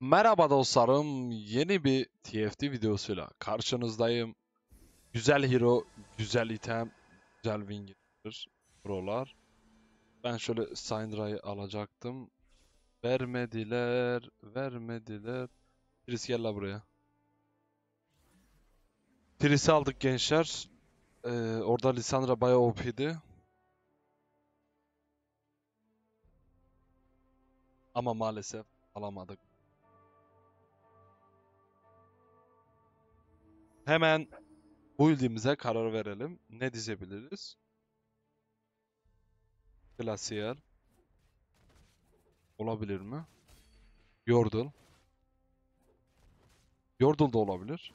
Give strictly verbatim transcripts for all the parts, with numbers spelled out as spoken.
Merhaba dostlarım, yeni bir T F T videosuyla karşınızdayım. Güzel hero, güzel item, güzel win getirir prolar. Ben şöyle Syndra'yı alacaktım. Vermediler, vermediler. Tris gel la buraya. Tris'i aldık gençler. Ee, orada Lissandra bayağı O P'di. Ama maalesef alamadık. Hemen build'imize karar verelim. Ne dizebiliriz? Klasiyer. Olabilir mi? Yordle. Yordle da olabilir.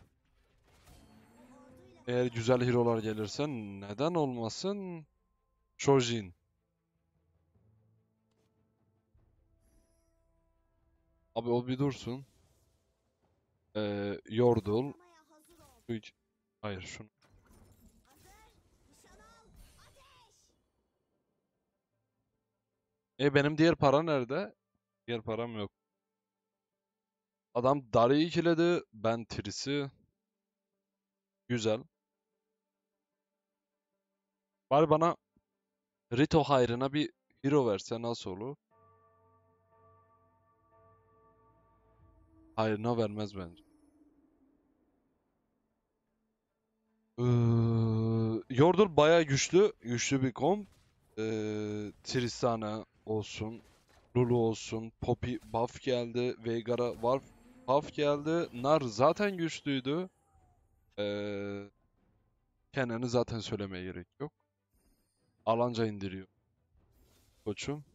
Eğer güzel hero'lar gelirse neden olmasın? Chojin. Abi o bir dursun. Ee, Yordle. Hayır şunu. E benim diğer para nerede? Diğer param yok. Adam Darius'u ikiledi. Ben Tris'i. Güzel. Bari bana Rito hayrına bir hero verse nasıl olur? Hayrına vermez bence. Ee, Yordle bayağı güçlü. Güçlü bir komp. Ee, Tristana olsun. Lulu olsun. Poppy buff geldi. Veigar'a var buff geldi. Nar zaten güçlüydü. Ee, Kennen'i zaten söylemeye gerek yok. Alanca indiriyor. Koçum.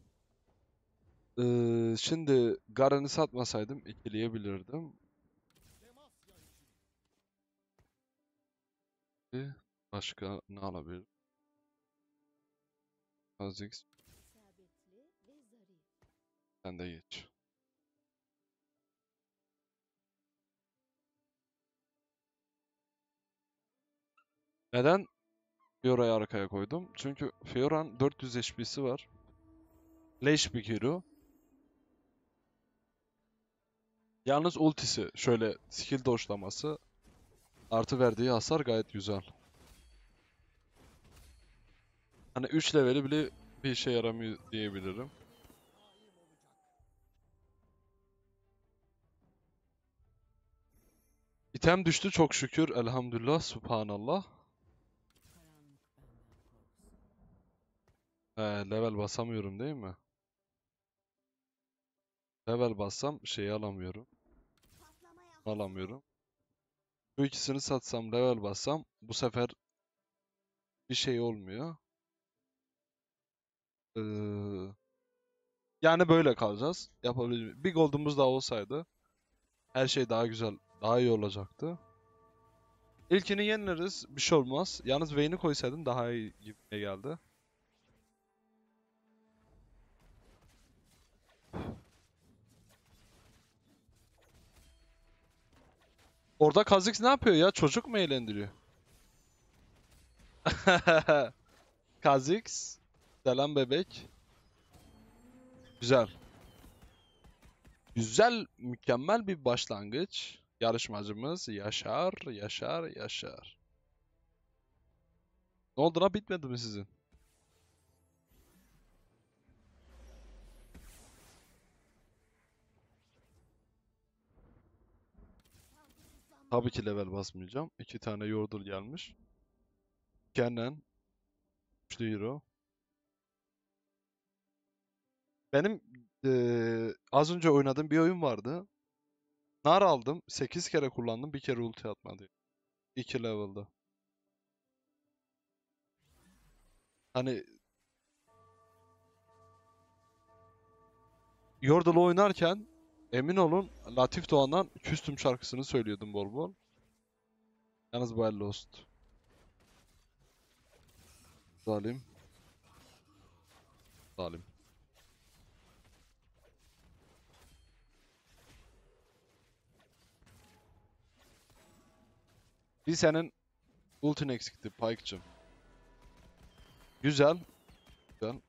Ee, şimdi Garen'i satmasaydım ikileyebilirdim. Başka ne alabilirim? Azix. Sen de geç. Neden Fiora'yı arkaya koydum? Çünkü Fiora'nın dört yüz H P'si var. Leş bir hero. Yalnız ultisi, şöyle skill doşlaması, artı verdiği hasar gayet güzel. Hani üç leveli bile bir işe yaramıyor diyebilirim. İtem düştü çok şükür. Elhamdülillah. Subhanallah. He, level basamıyorum değil mi? Level bassam şeyi alamıyorum. Alamıyorum. Bu ikisini satsam, level bassam bu sefer bir şey olmuyor. Ee, yani böyle kalacağız. Yapabileceğimiz bir gold'umuz daha olsaydı her şey daha güzel, daha iyi olacaktı. İlkini yenileriz, bir şey olmaz. Yalnız Vayne'i koysaydım daha iyi gibi geldi. Orada Kha'zix ne yapıyor ya? Çocuk mu eğlendiriyor? Kha'zix. Selam bebek. Güzel. Güzel, mükemmel bir başlangıç. Yarışmacımız Yaşar, Yaşar, Yaşar. Ne oldu lan? Bitmedi mi sizin? Tabii ki level basmayacağım. İki tane Yordle gelmiş. Kennen. Üçlü hero. Benim ee, az önce oynadığım bir oyun vardı. Nar aldım. sekiz kere kullandım. Bir kere ulti atmadı. iki level'da. Hani Yordle oynarken emin olun Latif Doğan'dan Küstüm şarkısını söylüyordum bol bol. Yalnız bayağı lost. Salim. Salim. Bir senin ultin eksikti Pike'cığım. Güzel. Güzel.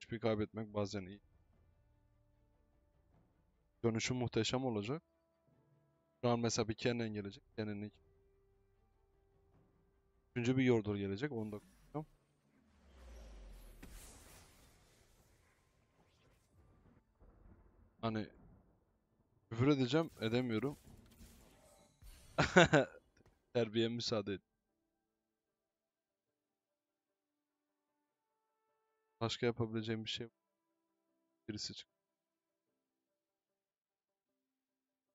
Hiçbir kaybetmek bazen iyi. Dönüşüm muhteşem olacak. Şu an mesela bir Kennen gelecek. Kennen'in üçüncü bir Yordle gelecek. Onu da koyacağım. Hani küfür edeceğim. Edemiyorum. Terbiyem müsaade et. Başka yapabileceğim bir şey var. Birisi çık.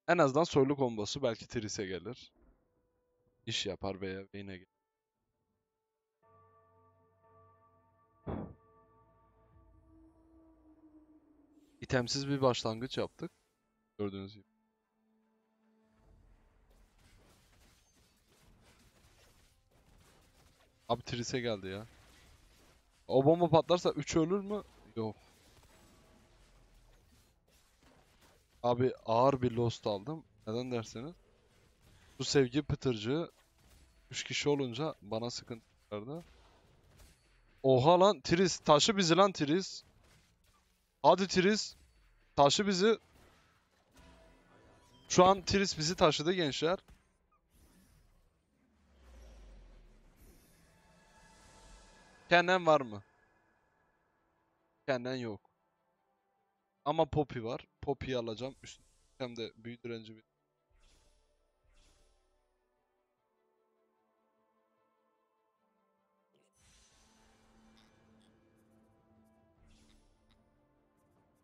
En azından soylu kombosu belki Tris'e gelir. İş yapar veya Vayne'e gelir. İtemsiz bir başlangıç yaptık. Gördüğünüz gibi. Abi Tris'e geldi ya. O bomba patlarsa üç ölür mü? Yok. Abi ağır bir lost aldım. Neden derseniz, bu sevgi pıtırcığı üç kişi olunca bana sıkıntı verdi. Oha lan Tris. Taşı bizi lan Tris. Hadi Tris. Taşı bizi. Şu an Tris bizi taşıdı gençler. Kennen var mı? Kennen yok. Ama Poppy var. Poppy'yi alacağım. Üst, hem de büyü direnci bir.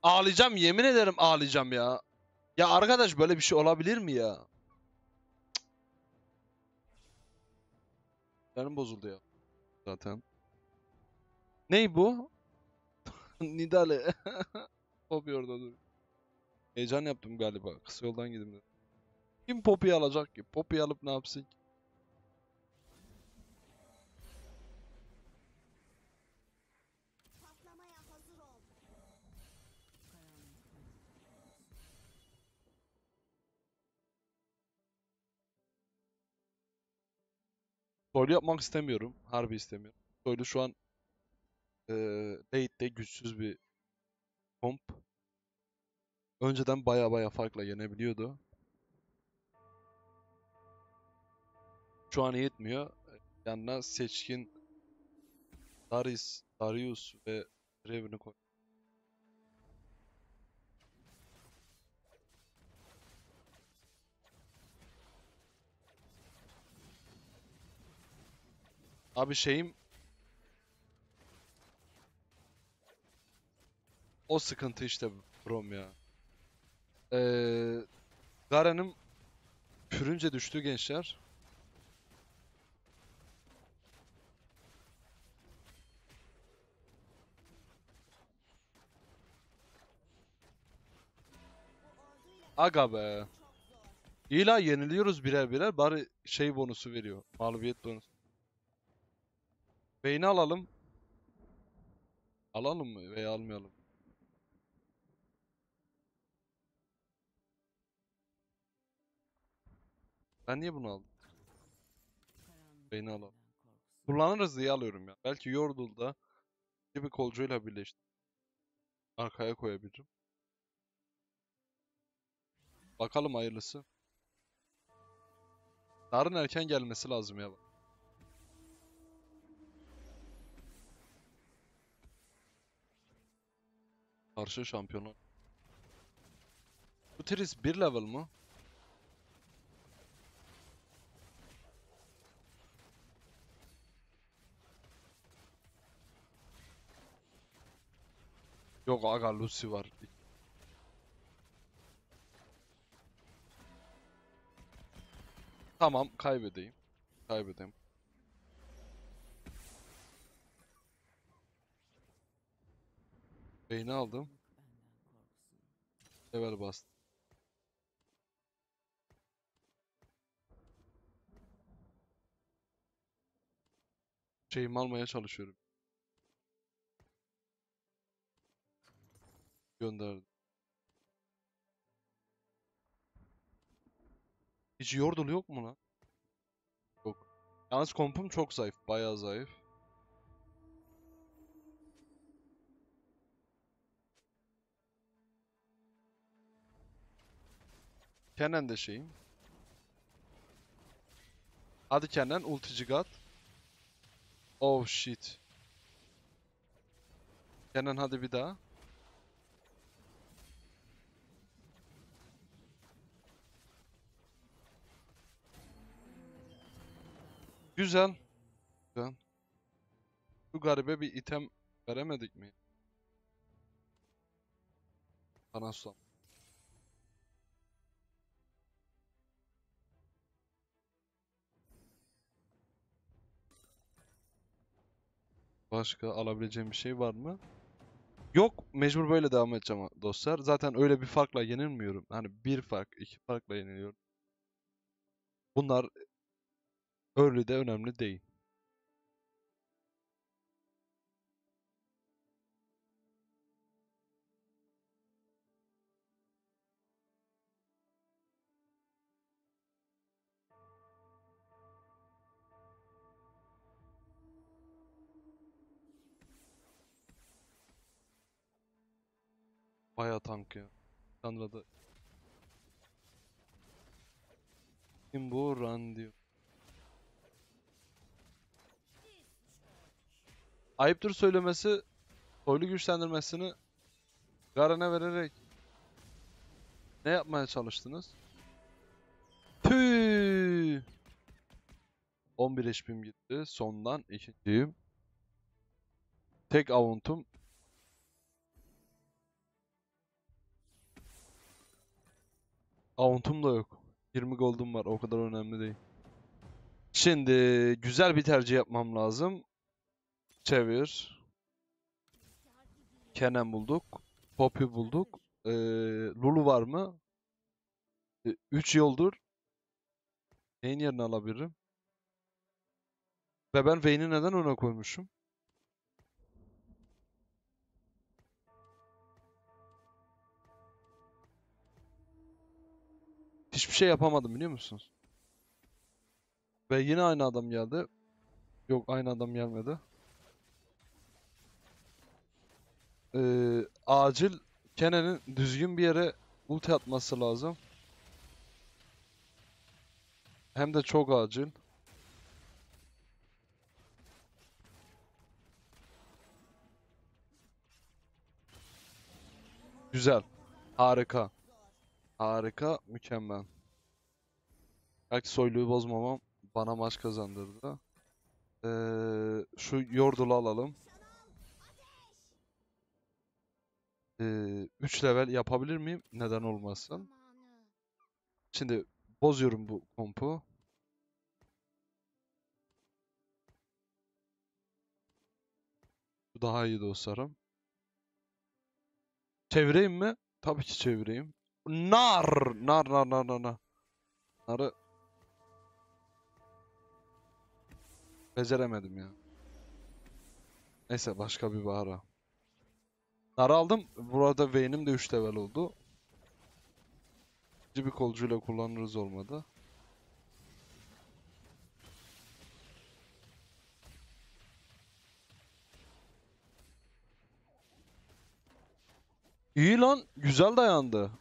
Ağlayacağım. Yemin ederim ağlayacağım ya. Ya arkadaş böyle bir şey olabilir mi ya? Canım bozuldu ya. Zaten. Ney bu? Nidale. Poppy orada dur. Heyecan yaptım galiba. Kısa yoldan gidim. Kim Poppy'yi alacak ki? Poppy'yi alıp ne yapsın ki? Soylu yapmak istemiyorum. Harbi istemiyorum. Soylu şu an e, late'de güçsüz bir komp. Önceden baya baya farkla yenebiliyordu. Şu an yetmiyor. Yanına seçkin Darius, Darius ve Raven'i koy. Abi şeyim o sıkıntı işte brom ya. Ee, Garen'im pürünce düştü gençler. Aga be. İyi la yeniliyoruz birer birer. Bari şey bonusu veriyor. Mağlubiyet bonusu. Vayne'i alalım. Alalım mı veya almayalım? Ben niye bunu aldım? Vayne'i alalım. Kullanırız diye alıyorum ya. Belki Yordle'da gibi kolcuyla birleşti. Arkaya koyabilirim. Bakalım hayırlısı. Nar'ın erken gelmesi lazım ya. Karşı şampiyonu. Bu Tris bir level mı? Yok aga Lucy var. Tamam kaybedeyim. Kaybedeyim. Beyni aldım. Level bastım. Şeyimi almaya çalışıyorum. Gönderdim. Hiç Yordle yok mu lan? Yok. Yalnız kompum çok zayıf. Bayağı zayıf. Kennen de şeyim. Hadi Kennen ultici gat. Oh shit. Kennen hadi bir daha. Güzel. Güzel. Bu garibe bir item veremedik mi? Bana son. Başka alabileceğim bir şey var mı? Yok, mecbur böyle devam edeceğim dostlar. Zaten öyle bir farkla yenilmiyorum. Hani bir fark, iki farkla yeniliyorum. Bunlar early de önemli değil. Bayağı tank ya. Sandra'da. Kim bu? Run diyor. Ayıptır söylemesi, soylu güçlendirmesini Garen'e vererek ne yapmaya çalıştınız? Tüüüü! on bir H P'm gitti. Sondan ikinciyim. Tek avuntum. Auntum da yok. yirmi gold'um var. O kadar önemli değil. Şimdi güzel bir tercih yapmam lazım. Çevir. Kennen bulduk. Poppy bulduk. Ee, Lulu var mı? üç ee, yoldur. Neyin yerini alabilirim? Ve ben Vayne'i neden ona koymuşum? Hiçbir şey yapamadım biliyor musunuz? Ve yine aynı adam geldi. Yok, aynı adam gelmedi. Ee, acil Kennen'in düzgün bir yere ulti atması lazım. Hem de çok acil. Güzel. Harika. Harika, mükemmel. Belki soyluğu bozmamam bana maç kazandırdı. Ee, şu Yordle'u alalım. Ee, üç level yapabilir miyim? Neden olmasın? Şimdi bozuyorum bu kompu. Bu daha iyi dostlarım. Çevireyim mi? Tabii ki çevireyim. Nar! Nar, nar, nar, nar, nar. Nar'ı... Beceremedim ya. Neyse, başka bir bahara. Nar'ı aldım. Burada Vayne'im de üç level oldu. İkinci bir kolcuyla kullanırız, olmadı. İyi lan. Güzel dayandı.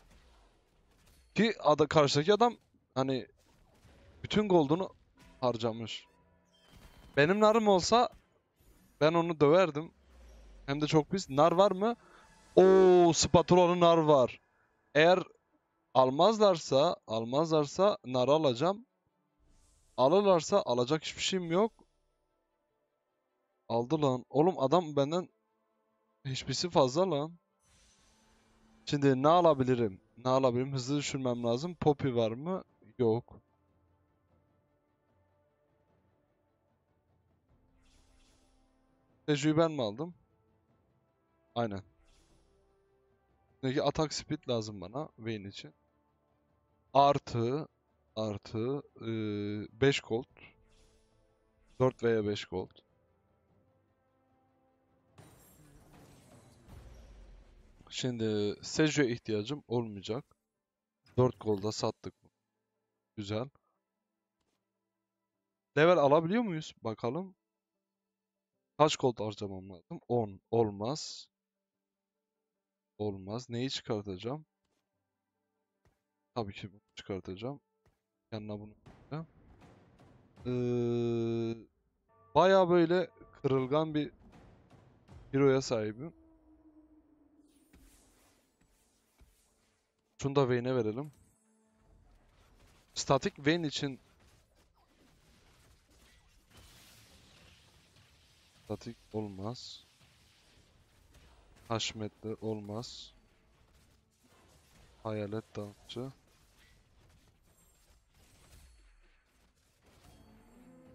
Ki ada, karşıdaki adam hani bütün gold'unu harcamış. Benim narım olsa ben onu döverdim. Hem de çok pis. Nar var mı? Oo, spatulalı nar var. Eğer almazlarsa, almazlarsa nar alacağım. Alırlarsa alacak hiçbir şeyim yok. Aldı lan. Oğlum adam benden hiçbirisi fazla lan. Şimdi ne alabilirim? Ne alabilirim? Hızlı düşünmem lazım. Poppy var mı? Yok. Tecrübeyi ben mi aldım? Aynen. Peki atak speed lazım bana. Vayne için. Artı. Artı. Iı, beş gold. dört veya beş gold. Şimdi Sejo'ya ihtiyacım olmayacak. dört golda sattık. Güzel. Level alabiliyor muyuz? Bakalım. Kaç gold harcamam lazım? on. Olmaz. Olmaz. Neyi çıkartacağım? Tabii ki bunu çıkartacağım. Yanına bunu koyacağım. Ee, Baya böyle kırılgan bir hero'ya sahibim. Şunu da Vayne'e verelim. Statik Vayne için... Statik olmaz. Haşmetli olmaz. Hayalet dansçı.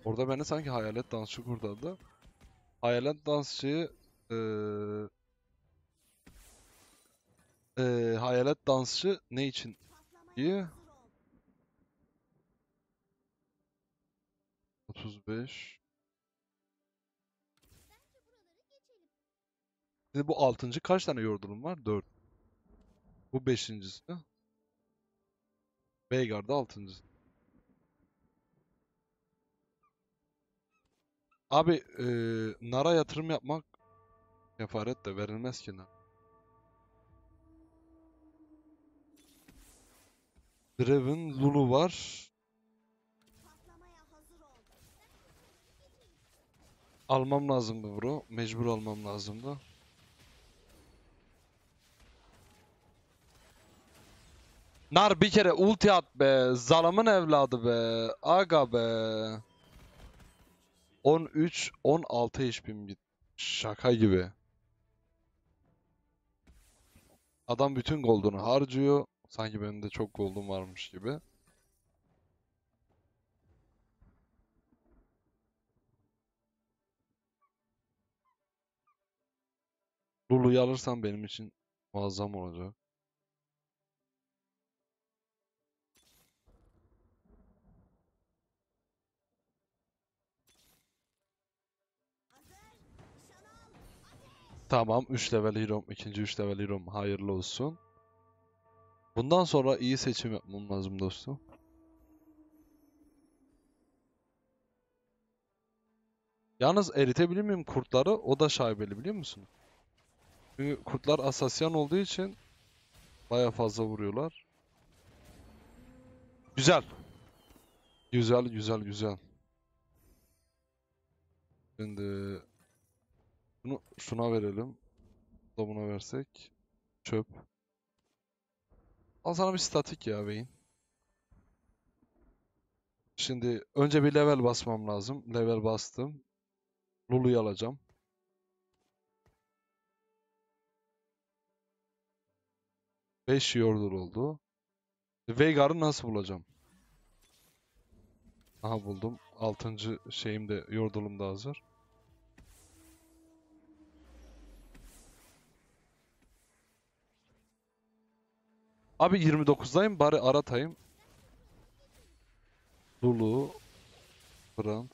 Orada bende sanki hayalet dansçı kurtardı. Hayalet dansçıyı ee, ee, hayalet dansçı ne için iyi? otuz beş. Şimdi bu altıncı kaç tane Yordle'um var? dört. Bu beşincisi. Veigar da altıncısı. Abi e, Nar'a yatırım yapmak kefaret de verilmez ki Nar. Raven, Lulu var. Almam lazımdı bro. Mecbur almam lazımdı. Nar bir kere ulti at be. Zalamın evladı be. Aga be. on üç on altı H P'm gitti. Şaka gibi. Adam bütün gold'unu harcıyor. Sanki benim de çok gold'um varmış gibi. Lulu'yu alırsam benim için muazzam olacak. Tamam, üç level hero'm, ikinci üç level hero'm hayırlı olsun. Bundan sonra iyi seçim yapmam lazım dostum. Yalnız eritebilir miyim kurtları? O da şaibeli biliyor musun? Çünkü kurtlar asasyan olduğu için baya fazla vuruyorlar. Güzel. Güzel, güzel, güzel. Şimdi... Bunu şuna verelim. Da buna versek. Çöp. Al sana bir statik ya beyin. Şimdi önce bir level basmam lazım. Level bastım. Lulu'yu alacağım. beş Yordle oldu. Veigar'ı nasıl bulacağım? Aha buldum. altıncı şeyim de Yordle'um da hazır. Abi yirmi dokuzdayım bari aratayım. Lulu Brand.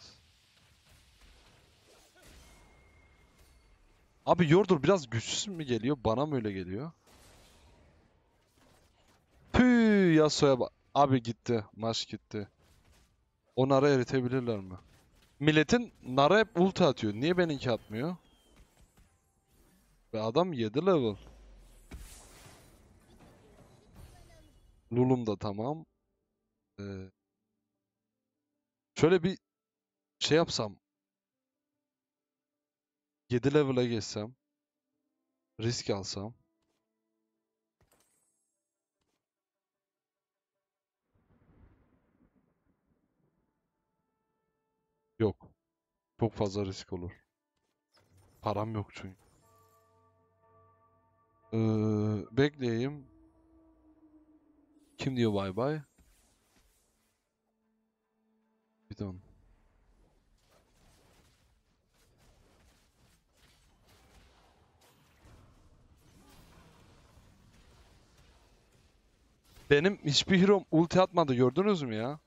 Abi Yordle biraz güçsüz mü geliyor? Bana mı öyle geliyor? Püü Yasuo'ya bak. Abi gitti. Maç gitti. O Nar'a eritebilirler mi? Milletin Nar'a hep ulti atıyor. Niye benimki atmıyor? Ve adam yedi level. Lulum da tamam. Ee, şöyle bir şey yapsam. yedi level'a geçsem. Risk alsam. Yok. Çok fazla risk olur. Param yok çünkü. Ee, bekleyeyim. Kim diyor bye bye? Bidon. Benim hiçbir hero'm ulti atmadı gördünüz mü ya?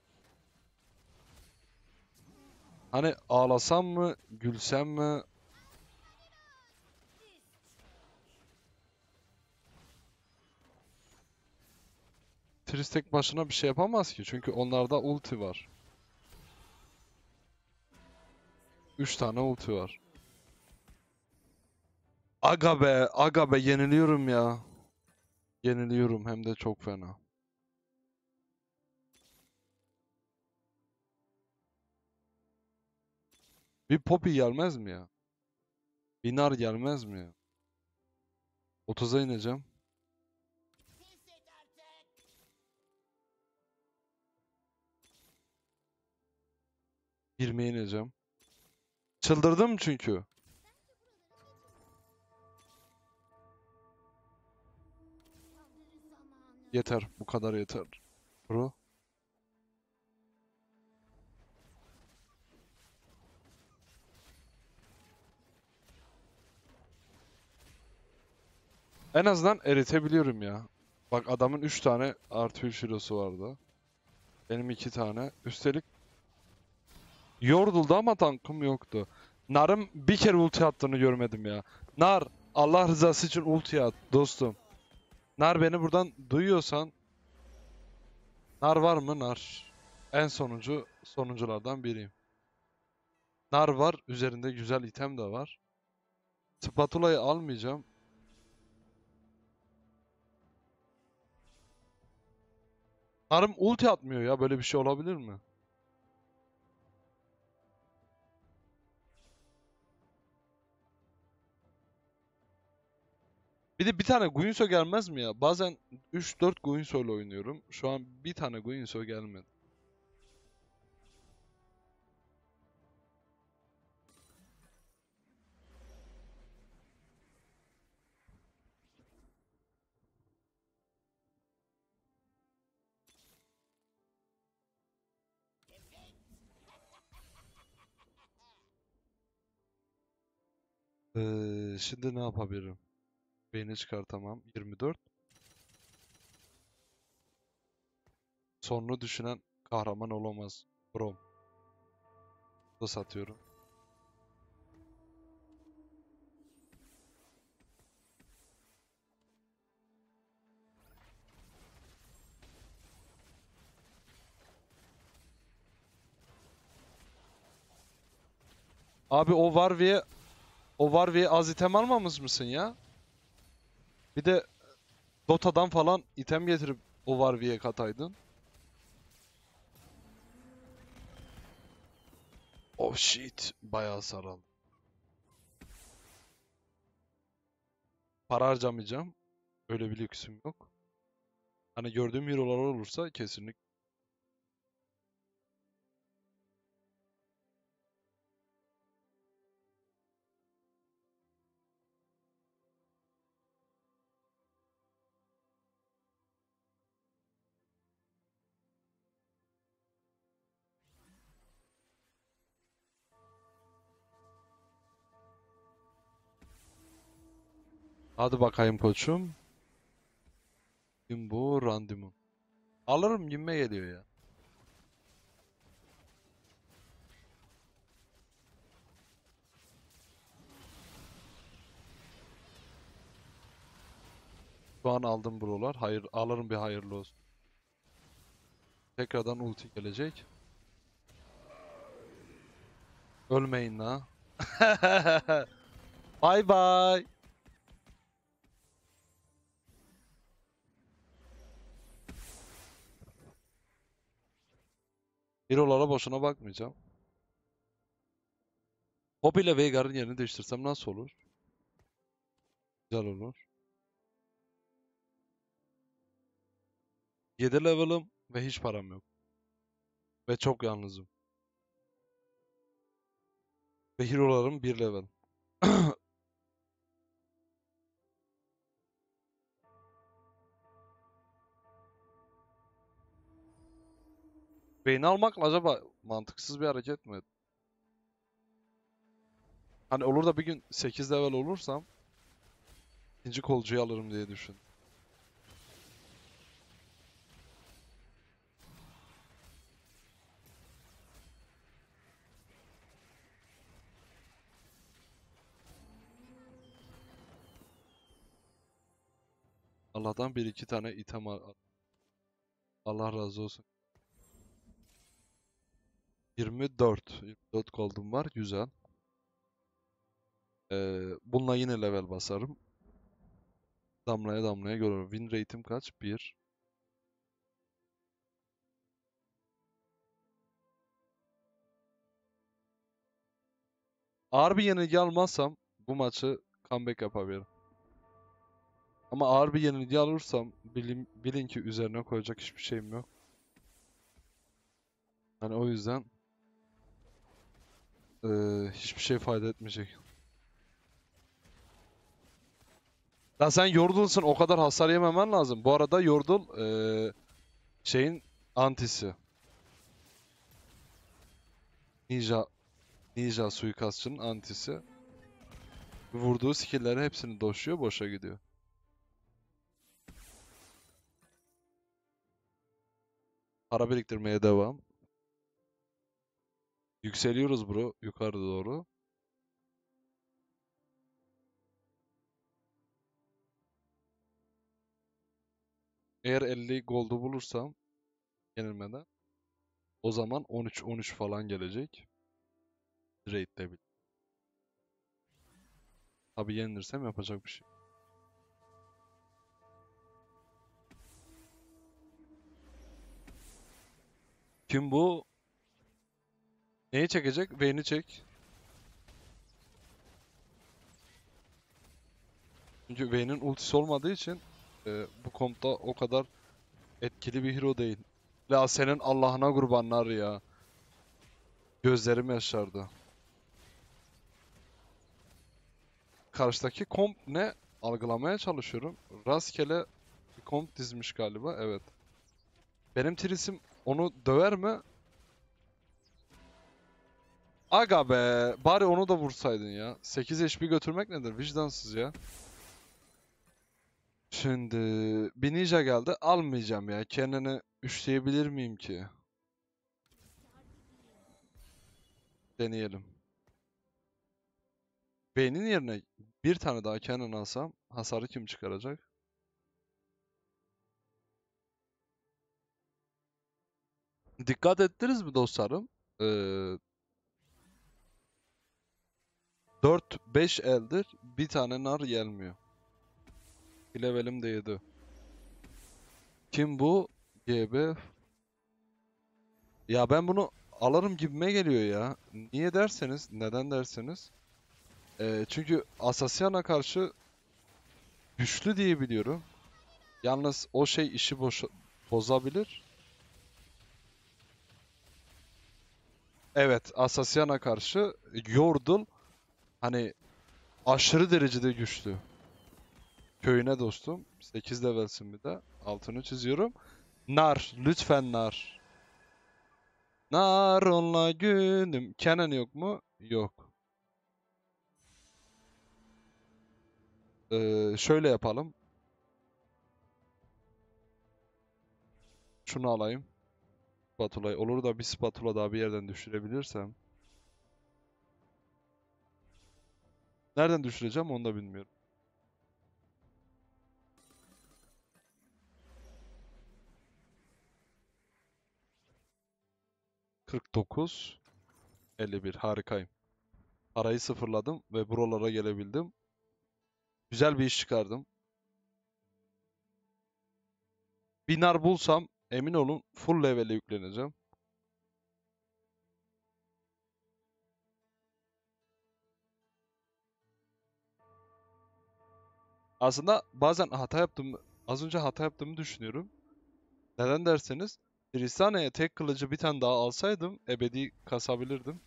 Hani ağlasam mı, gülsem mi? Tris tek başına bir şey yapamaz ki çünkü onlarda ulti var. üç tane ulti var. Aga be, aga be yeniliyorum ya. Yeniliyorum hem de çok fena. Bir Poppy gelmez mi ya? Bir Nar gelmez mi ya? otuza ineceğim. yirmiye ineceğim. Çıldırdım çünkü. Yeter. Bu kadar yeter. Bro. En azından eritebiliyorum ya. Bak adamın üç tane artı üç kilosu vardı. Benim iki tane. Üstelik Yordle'da ama tankım yoktu. Nar'ın bir kere ulti attığını görmedim ya. Nar, Allah rızası için ulti at dostum. Nar, beni buradan duyuyorsan. Nar var mı? Nar. En sonuncu sonunculardan biriyim. Nar var. Üzerinde güzel item de var. Spatula'yı almayacağım. Nar'ım ulti atmıyor ya. Böyle bir şey olabilir mi? Bir de bir tane Guinsoo gelmez mi ya? Bazen üç dört Guinsoo ile oynuyorum. Şu an bir tane Guinsoo gelmedi. Ee, şimdi ne yapabilirim? Veyne'i çıkartamam. yirmi dört. Sonunu düşünen kahraman olamaz. Brom. Da satıyorum. Abi o Varvi'ye o Varvi'ye az item almamış mısın ya? Bir de Dota'dan falan item getirip o Varvi'ye kataydın. Oh shit. Bayağı saral. Para harcamayacağım. Öyle bir lüksüm yok. Hani gördüğüm hero'lar olursa kesinlikle. Hadi bakayım koçum. Kim bu? Randimun. Alırım, yeme geliyor ya. Şu an aldım buralar. Hayır, alırım, bir hayırlı olsun. Tekrardan ulti gelecek. Ölmeyin la. Bye bye. Hero'lara boşuna bakmayacağım. Poppy ile Veigar'ın yerini değiştirsem nasıl olur? Güzel olur. yedi level'ım ve hiç param yok. Ve çok yalnızım. Ve hero'larım bir level. Vayne'i almakla acaba mantıksız bir hareket mi? Hani olur da bir gün sekiz level olursam ikinci kolcuyu alırım diye düşün. Allah'tan bir iki tane item al. Allah razı olsun. yirmi dört. yirmi dört gold'um var. Güzel. Ee, bununla yine level basarım. Damlaya damlaya görüyorum. Win rate'im kaç? bir. Arby yenilgi almazsam bu maçı comeback yapabilirim. Ama Arby yenilgi alırsam bilin, bilin ki üzerine koyacak hiçbir şeyim yok. Hani o yüzden ee, hiçbir şey fayda etmeyecek. Lan sen Yordle'sın, o kadar hasar yememen lazım. Bu arada Yordle ee, şeyin antisi. Ninja Ninja suikastçının antisi. Vurduğu skill'leri hepsini doşuyor, boşa gidiyor. Para biriktirmeye devam. Yükseliyoruz bro, yukarı doğru. Eğer elli gold'u bulursam yenilmeden, o zaman on üç on üç falan gelecek. Raid'de bile. Tabi yenilirsem yapacak bir şey. Kim bu? Neyi çekecek? Vayne'i çek. Çünkü Vayne'in ultisi olmadığı için e, bu kompta o kadar etkili bir hero değil. La senin Allah'ına kurbanlar ya. Gözlerim yaşardı. Karşıdaki komp ne? Algılamaya çalışıyorum. Rastgele bir komp dizmiş galiba. Evet. Benim Tris'im onu döver mi? Aga be. Bari onu da vursaydın ya. sekiz H P götürmek nedir? Vicdansız ya. Şimdi bir ninja geldi. Almayacağım ya. Kennen'i üçleyebilir miyim ki? Deneyelim. Beynin yerine bir tane daha Kennen alsam hasarı kim çıkaracak? Dikkat ettiniz mi dostlarım? Ee, dört beş eldir bir tane nar gelmiyor. Levelim de yedi. Kim bu? G B. Ya ben bunu alırım gibime geliyor ya. Niye derseniz, neden derseniz. Ee, çünkü Asasyan'a karşı güçlü diye biliyorum. Yalnız o şey işi boşa bozabilir. Evet, Asasyan'a karşı Yordle hani aşırı derecede güçlü. Köyüne dostum. sekiz levelsin bir de. Altını çiziyorum. Nar. Lütfen Nar. Nar onla günüm. Kennen yok mu? Yok. Ee, şöyle yapalım. Şunu alayım. Spatula'yı. Olur da bir spatula daha bir yerden düşürebilirsem. Nereden düşüreceğim onu da bilmiyorum. kırk dokuz elli bir harikayım. Parayı sıfırladım ve buralara gelebildim. Güzel bir iş çıkardım. Bir nar bulsam emin olun full level'e yükleneceğim. Aslında bazen hata yaptım. Az önce hata yaptığımı düşünüyorum. Neden derseniz Tristana'ya tek kılıcı bir tane daha alsaydım ebedi kasabilirdim.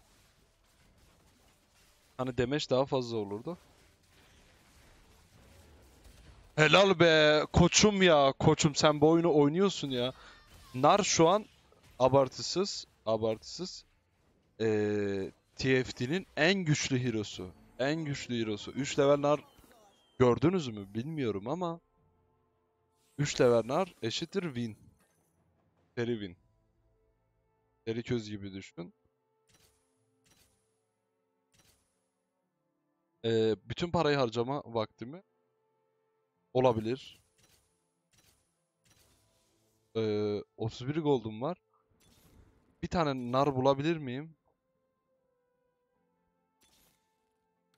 Hani demeç daha fazla olurdu. Helal be koçum ya, koçum sen bu oyunu oynuyorsun ya. Nar şu an abartısız abartısız ee, T F T'nin en güçlü hero'su. En güçlü hero'su. üç level Nar gördünüz mü bilmiyorum ama üç level Nar eşittir Vayne. Raven. Deri köz gibi düşün. Ee, bütün parayı harcama vaktimi olabilir. Ee, otuz bir gold'um var. Bir tane nar bulabilir miyim?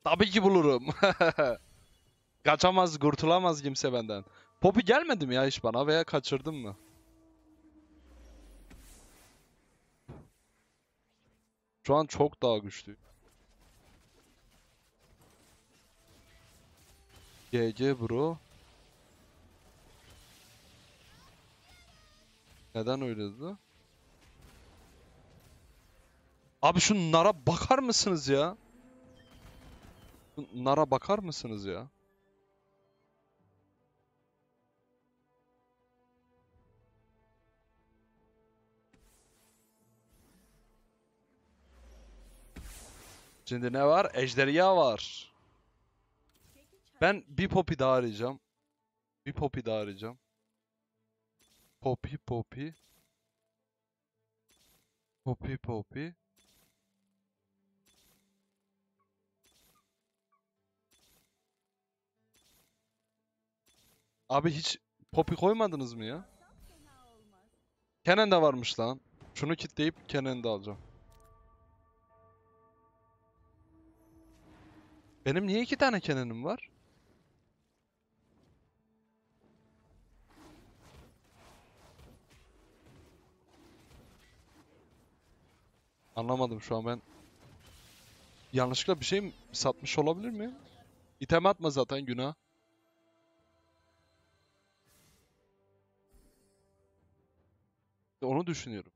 Tabii ki bulurum. Kaçamaz, kurtulamaz kimse benden. Poppy gelmedi mi ya hiç bana veya kaçırdım mı? Şu an çok daha güçlü. G G bro. Neden öyle dedi? Abi şu Nar'a bakar mısınız ya? Nar'a bakar mısınız ya? Şimdi ne var? Ejderha var. Ben bir Poppy daha arayacağım. Bir Poppy daha arayacağım. Poppy, Poppy. Poppy, Poppy. Abi hiç Poppy koymadınız mı ya? Kennen de varmış lan. Şunu kitleyip Kennen de alacağım. Benim niye iki tane Kennen'im var? Anlamadım şu an ben. Yanlışlıkla bir şey mi satmış olabilir miyim? İtem atma zaten, günah. Onu düşünüyorum.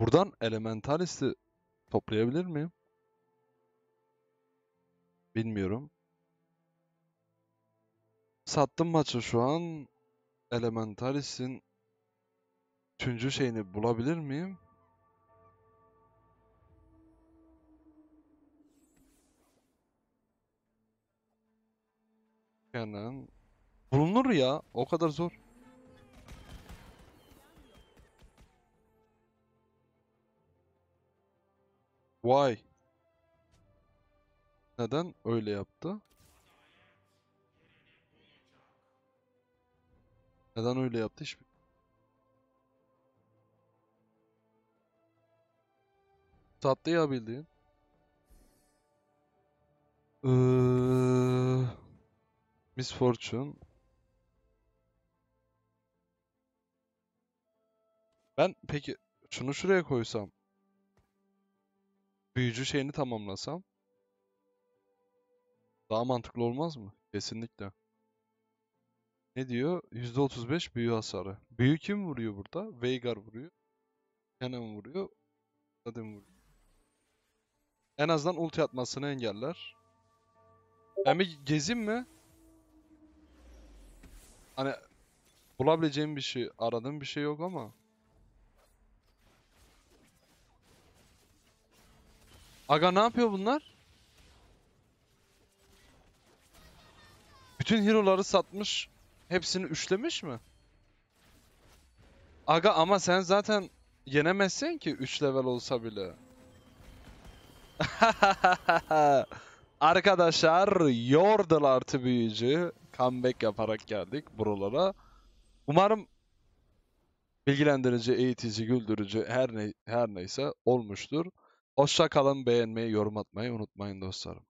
Buradan Elementalist'i toplayabilir miyim? Bilmiyorum. Sattım maçı şu an. Elementalist'in üçüncü şeyini bulabilir miyim? Yani bulunur ya, o kadar zor. Why? Neden öyle yaptı? Neden öyle yaptı hiç? Sattı ya bildiğin. Ee, Misfortune. Ben peki şunu şuraya koysam. Büyücü şeyini tamamlasam daha mantıklı olmaz mı? Kesinlikle. Ne diyor? yüzde otuz beş büyü hasarı. Büyü kim vuruyor burada? Veigar vuruyor. Kennen vuruyor. Salim vuruyor. En azından ulti atmasını engeller. Hem bir gezeyim mi? Hani bulabileceğim bir şey, aradığım bir şey yok ama. Aga ne yapıyor bunlar? Bütün hero'ları satmış. Hepsini üçlemiş mi? Aga ama sen zaten yenemezsin ki üç level olsa bile. Arkadaşlar Yordle artı büyücü comeback yaparak geldik buralara. Umarım bilgilendirici, eğitici, güldürücü her ne her neyse olmuştur. Hoşça kalın, beğenmeyi, yorum atmayı unutmayın dostlarım.